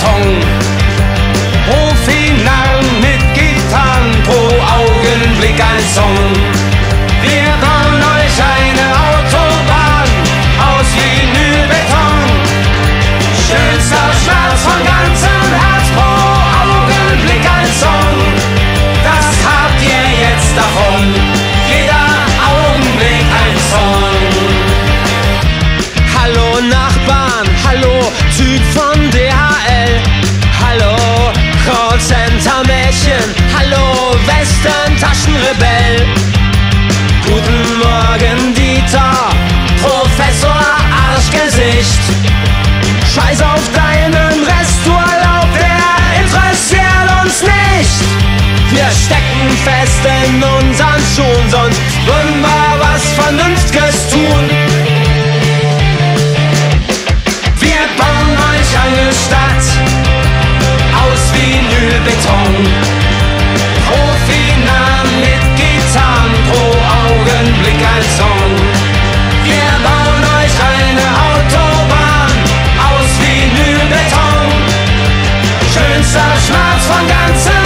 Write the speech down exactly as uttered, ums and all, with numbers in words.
Karton. Profinal mit Gitarren, pro Augenblick ein Song. Wir bauen euch eine Autobahn aus Vinylbeton. Schönster Schmerz von ganzem Herz, pro Augenblick ein Song. Das habt ihr jetzt davon, jeder Augenblick ein Song. Hallo Nachbarn, hallo Typ von D H L, hallo Callcenter-Mädchen, hallo Westentaschenrebell. Guten Morgen Dieter, Professor Arschgesicht. Scheiß auf deinen Resturlaub, der interessiert uns nicht. Wir stecken fest in unseren Schuhen, sonst würden wir was Vernünftiges tun. Wir bauen euch eine Stadt aus Vinylbeton. Profinal mit Gitarren, pro Augenblick ein Song. Wir bauen euch eine Autobahn aus Vinylbeton. Schönster Schmerz von ganzem